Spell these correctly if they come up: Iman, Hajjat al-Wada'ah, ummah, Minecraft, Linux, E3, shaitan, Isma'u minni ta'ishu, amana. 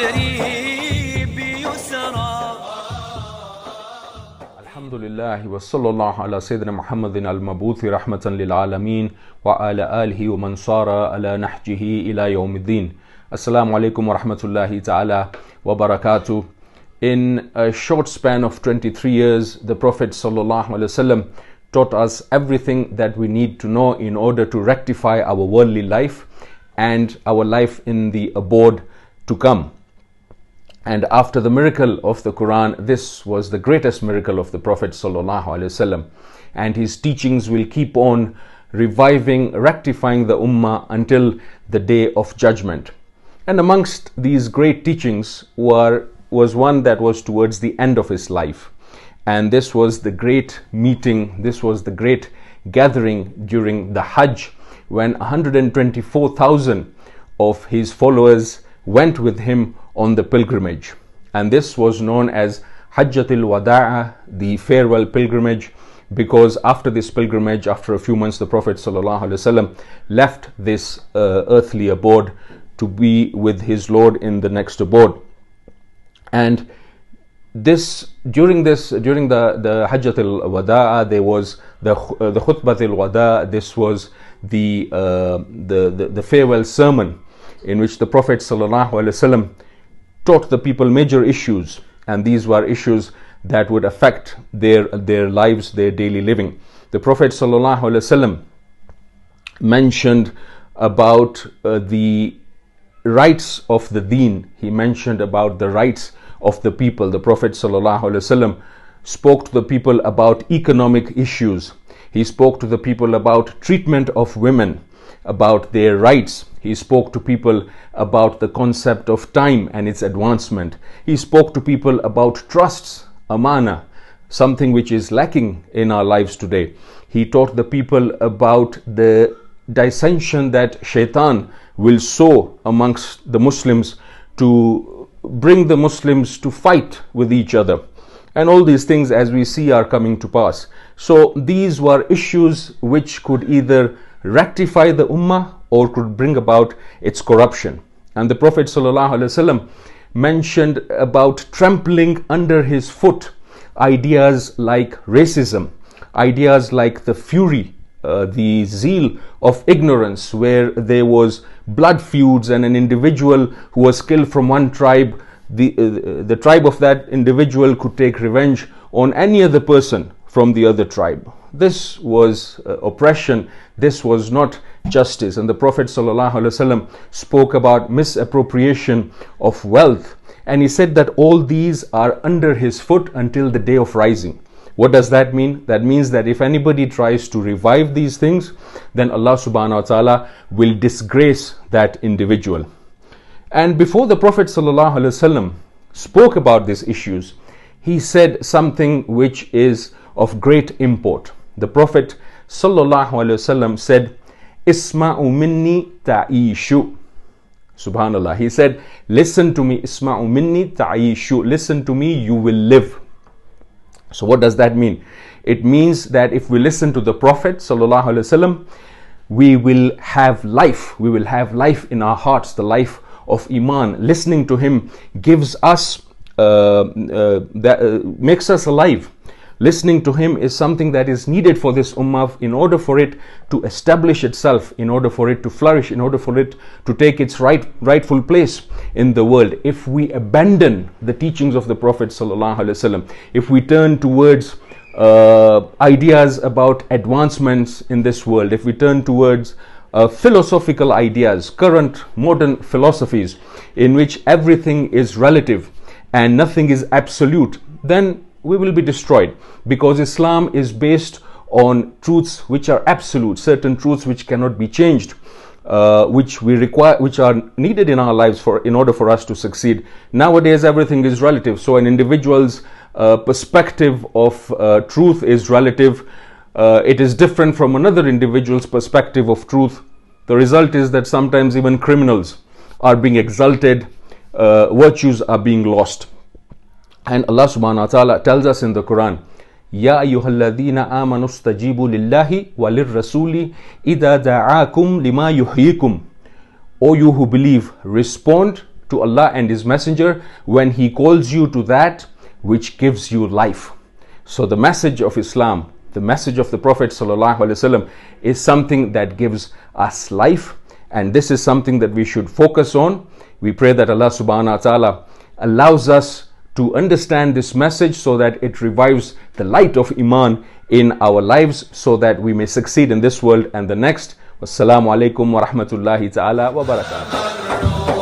أجري بيسرا الحمد لله وصلى الله على سيدنا محمد المبعوث رحمة للعالمين وعلى آله ومن صار على نهجه إلى يوم الدين. Assalamu alaikum wa rahmatullahi ta'ala wa barakatuh. In a short span of 23 years, the Prophet ﷺ taught us everything that we need to know in order to rectify our worldly life and our life in the abode to come. And after the miracle of the Quran, this was the greatest miracle of the Prophet ﷺ. And his teachings will keep on reviving, rectifying the ummah until the day of judgment. And amongst these great teachings was one that was towards the end of his life. And this was the great meeting, this was the great gathering during the Hajj, when 124,000 of his followers went with him on the pilgrimage. And this was known as Hajjat al-Wada'ah, the farewell pilgrimage, because after this pilgrimage, after a few months, the Prophet ﷺ left this earthly abode to be with his Lord in the next abode. And during the Hajjat al-Wada'a, there was the Khutbat al-Wada'a. This was the farewell sermon in which the Prophet ﷺ taught the people major issues, and these were issues that would affect their lives, their daily living. The Prophet ﷺ mentioned about the rights of the deen. He mentioned about the rights of the people. The Prophet ﷺ spoke to the people about economic issues. He spoke to the people about treatment of women, about their rights. He spoke to people about the concept of time and its advancement. He spoke to people about trusts, amana, something which is lacking in our lives today. He taught the people about the dissension that shaitan will sow amongst the Muslims to bring the Muslims to fight with each other. And all these things, as we see, are coming to pass. So these were issues which could either rectify the ummah or could bring about its corruption. And the Prophet ﷺ mentioned about trampling under his foot ideas like racism, ideas like the fury, the zeal of ignorance, where there was blood feuds and an individual who was killed from one tribe, the tribe of that individual could take revenge on any other person from the other tribe. This was oppression. This was not justice. And the Prophet ﷺ spoke about misappropriation of wealth, and he said that all these are under his foot until the day of rising. What does that mean? That means that if anybody tries to revive these things, then Allah subhanahu wa ta'ala will disgrace that individual. And before the Prophet ﷺ spoke about these issues, he said something which is of great import. The Prophet ﷺ said, "Isma'u minni ta'ishu." Subhanallah. He said, "Listen to me, Isma'u minni ta'ishu. Listen to me, you will live." So what does that mean? It means that if we listen to the Prophet ﷺ, we will have life. We will have life in our hearts, the life of Iman. Listening to him gives us, makes us alive. Listening to him is something that is needed for this ummah in order for it to establish itself, in order for it to flourish, in order for it to take its rightful place in the world. If we abandon the teachings of the Prophet ﷺ, if we turn towards ideas about advancements in this world, if we turn towards philosophical ideas, current modern philosophies in which everything is relative and nothing is absolute, then we will be destroyed, because Islam is based on truths which are absolute, certain truths which cannot be changed, which are needed in our lives in order for us to succeed. Nowadays, everything is relative. So an individual's perspective of truth is relative. It is different from another individual's perspective of truth. The result is that sometimes even criminals are being exalted, virtues are being lost. And Allah subhanahu wa ta'ala tells us in the Quran, "Ya ayyuhalladhina amanu istajibu lillahi walirrasuli idha da'akum lima yuhyikum." O you who believe, respond to Allah and His Messenger when He calls you to that which gives you life. So the message of Islam, the message of the Prophet ﷺ is something that gives us life, and this is something that we should focus on. We pray that Allah subhanahu wa ta'ala allows us to understand this message so that it revives the light of Iman in our lives, so that we may succeed in this world and the next. Wassalamu alaikum wa rahmatullahi ta'ala wa barakatuh.